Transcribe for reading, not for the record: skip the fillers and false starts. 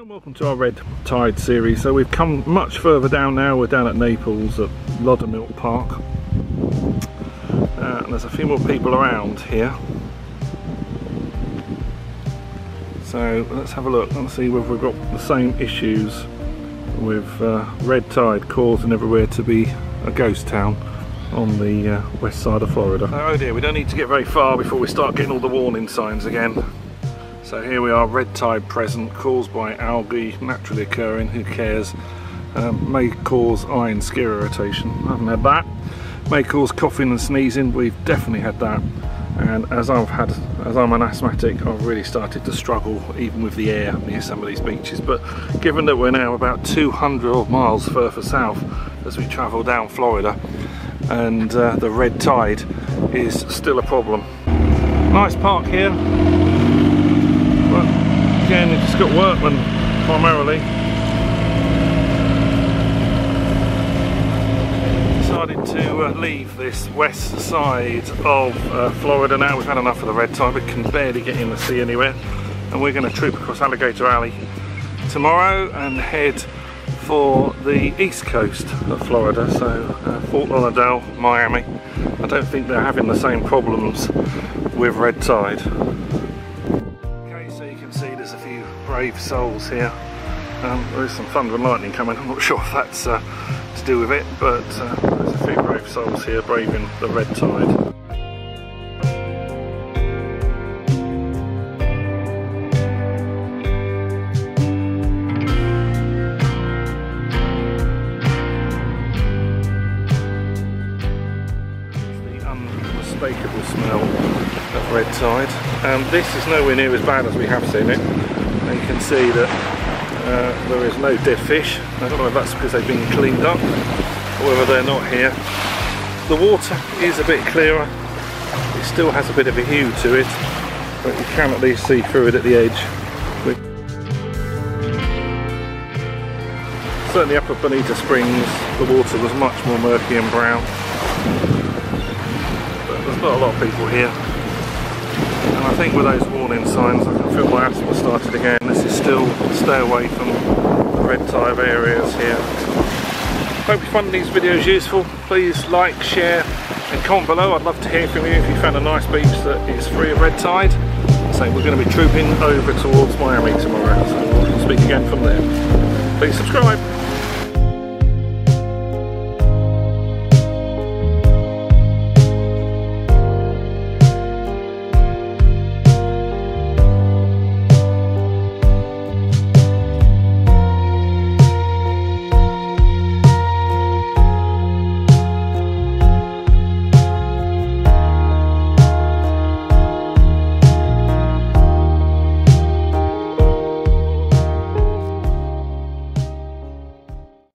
And welcome to our Red Tide series. So we've come much further down now. We're down at Naples at Lowdermilk Park. And there's a few more people around here. So let's have a look and see whether we've got the same issues with red tide causing everywhere to be a ghost town on the west side of Florida. Oh dear, we don't need to get very far before we start getting all the warning signs again. So here we are, red tide present, caused by algae, naturally occurring, who cares. May cause eye and skin irritation, I haven't had that. May cause coughing and sneezing, we've definitely had that. And as I'm an asthmatic, I've really started to struggle even with the air near some of these beaches. But given that we're now about 200 odd miles further south as we travel down Florida, and the red tide is still a problem. Nice park here, but again it's got workmen primarily. Decided to leave this west side of Florida now. We've had enough of the red tide, we can barely get in the sea anywhere, and we're going to troop across Alligator Alley tomorrow and head for the east coast of Florida, so Fort Lauderdale, Miami. I don't think they're having the same problems with red tide. Okay, so you can see there's a few brave souls here. There's some thunder and lightning coming, I'm not sure if that's to do with it, but there's a few brave souls here braving the red tide. It's the unmistakable smell of red tide. This is nowhere near as bad as we have seen it, and you can see that there is no dead fish. I don't know if that's because they've been cleaned up or whether they're not here. The water is a bit clearer. It still has a bit of a hue to it, but you can at least see through it at the edge. Certainly up at Bonita Springs the water was much more murky and brown. But there's not a lot of people here. And I think with those warning signs, I can feel my asthma started again. This is still stay away from the red tide areas here. Hope you found these videos useful. Please like, share and comment below. I'd love to hear from you if you found a nice beach that is free of red tide. So we're going to be trooping over towards Miami tomorrow, so we'll speak again from there. Please subscribe.